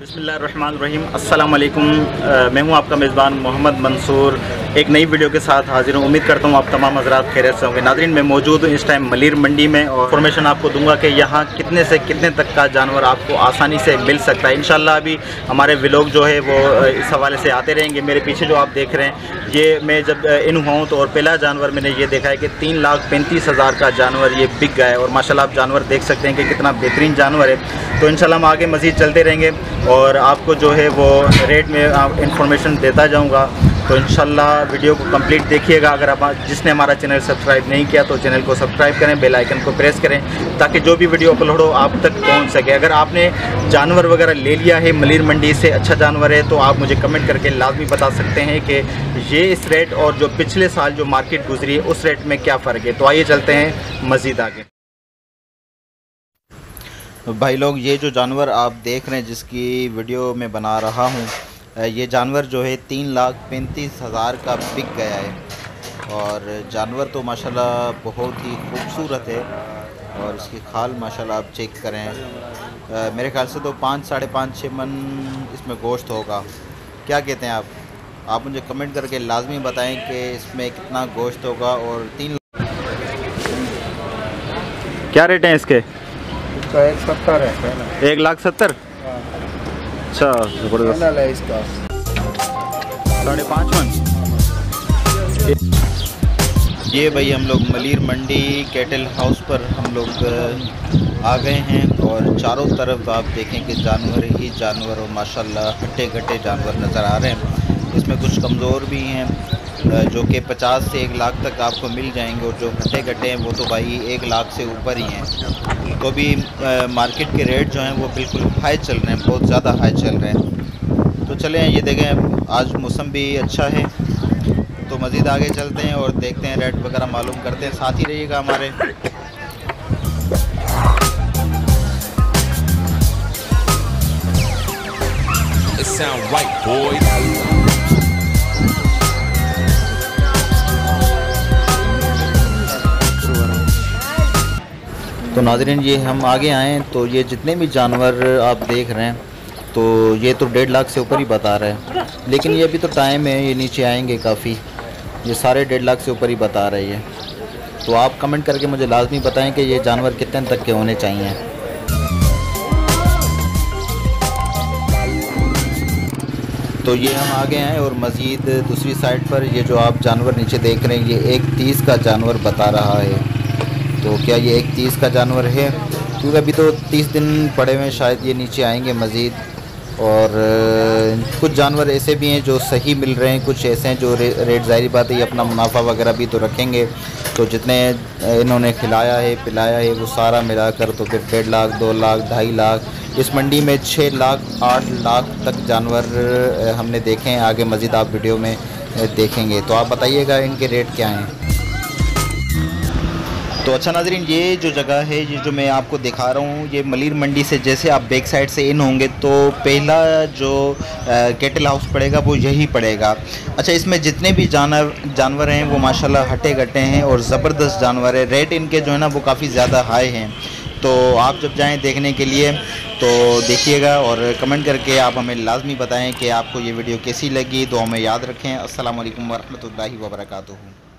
बिस्मिल्लाहिर्रहमानिर्रहीम, अस्सलाम वालेकुम। मैं हूँ आपका मेज़बान मोहम्मद मंसूर, एक नई वीडियो के साथ हाजिर हूँ। उम्मीद करता हूँ आप तमाम हज़रात खैरियत से होंगे। नाज़रीन, मैं मौजूद हूँ इस टाइम मलीर मंडी में और इन्फॉर्मेशन आपको दूंगा कि यहाँ कितने से कितने तक का जानवर आपको आसानी से मिल सकता है। इंशाल्लाह अभी हमारे व्लॉग जो है वो इस हवाले से आते रहेंगे। मेरे पीछे जो आप देख रहे हैं, ये मैं जब इन हुआ हूँ तो और पहला जानवर मैंने ये देखा है कि 3,35,000 का जानवर ये बिक गया है। और माशाल्लाह आप जानवर देख सकते हैं कि कितना बेहतरीन जानवर है। तो इंशाल्लाह हम आगे मज़ीद चलते रहेंगे और आपको जो है वो रेट में इंफॉर्मेशन देता जाऊँगा। तो इंशाल्लाह वीडियो को कंप्लीट देखिएगा। अगर आप जिसने हमारा चैनल सब्सक्राइब नहीं किया तो चैनल को सब्सक्राइब करें, बेल आइकन को प्रेस करें ताकि जो भी वीडियो अपलोड हो आप तक पहुंच सके। अगर आपने जानवर वगैरह ले लिया है मलीर मंडी से, अच्छा जानवर है, तो आप मुझे कमेंट करके लाजमी बता सकते हैं कि ये इस रेट और जो पिछले साल जो मार्केट गुजरी है उस रेट में क्या फ़र्क है। तो आइए चलते हैं मज़ीद आगे। भाई लोग, ये जो जानवर आप देख रहे हैं जिसकी वीडियो मैं बना रहा हूँ, ये जानवर जो है 3,35,000 का बिक गया है। और जानवर तो माशाल्लाह बहुत ही खूबसूरत है और इसकी खाल माशाल्लाह आप चेक करें। मेरे ख्याल से तो 5, साढ़े 5, 6 मन इसमें गोश्त होगा। क्या कहते हैं आप मुझे कमेंट करके लाजमी बताएं कि इसमें कितना गोश्त होगा। और क्या रेट हैं इसके? 1,70,000 है। 1,70,000। अच्छा, जबरदस्त है इसका। 5.5 मन। ये भाई, हम लोग मलीर मंडी कैटल हाउस पर हम लोग आ गए हैं और चारों तरफ आप देखें कि जानवर ही जानवर और माशाल्लाह हट्टे घट्टे जानवर नज़र आ रहे हैं। इसमें कुछ कमज़ोर भी हैं जो कि 50 से 1,00,000 तक आपको मिल जाएंगे और जो हट्टे घट्टे हैं वो तो भाई 1,00,000 से ऊपर ही हैं। तो भी मार्केट के रेट जो हैं वो बिल्कुल हाई चल रहे हैं, बहुत ज़्यादा हाई चल रहे हैं। तो चलें, ये देखें आज मौसम भी अच्छा है तो मज़ीद आगे चलते हैं और देखते हैं, रेट वगैरह मालूम करते हैं। साथ ही रहिएगा हमारे। It sound right, boys. तो नाज़रीन, ये हम आगे आएँ तो ये जितने भी जानवर आप देख रहे हैं तो ये तो 1,50,000 से ऊपर ही बता रहे हैं, लेकिन ये अभी तो टाइम है, ये नीचे आएंगे काफ़ी। ये सारे 1,50,000 से ऊपर ही बता रहे हैं। तो आप कमेंट करके मुझे लाजमी बताएं कि ये जानवर कितने तक के होने चाहिए। तो ये हम आगे आएँ और मज़ीद दूसरी साइड पर ये जो आप जानवर नीचे देख रहे हैं, ये 1,30,000 का जानवर बता रहा है। तो क्या ये 1,30,000 का जानवर है? क्योंकि अभी तो 30 दिन पड़े हुए हैं, शायद ये नीचे आएंगे मज़ीद। और कुछ जानवर ऐसे भी हैं जो सही मिल रहे हैं, कुछ ऐसे हैं जो रेट ज़ाहिर बात है ये अपना मुनाफा वगैरह भी तो रखेंगे। तो जितने इन्होंने खिलाया है पिलाया है वो सारा मिलाकर तो फिर 1,50,000, 2,00,000, 2,50,000, इस मंडी में 6,00,000, 8,00,000 तक जानवर हमने देखे हैं। आगे मज़ीद आप वीडियो में देखेंगे तो आप बताइएगा इनके रेट क्या हैं। तो अच्छा नाज़रीन, ये जो जगह है, ये जो मैं आपको दिखा रहा हूँ, ये मलीर मंडी से जैसे आप बैक साइड से इन होंगे तो पहला जो कैटल हाउस पड़ेगा वो यही पड़ेगा। अच्छा, इसमें जितने भी जानवर हैं वो माशाल्लाह हटे घटे हैं और ज़बरदस्त जानवर है। रेट इनके जो है ना वो काफ़ी ज़्यादा हाई हैं। तो आप जब जाएँ देखने के लिए तो देखिएगा और कमेंट करके आप हमें लाजमी बताएँ कि आपको ये वीडियो कैसी लगी। तो हमें याद रखें। अस्सलाम वालेकुम वरहमतुल्लाहि वबरकातुहू।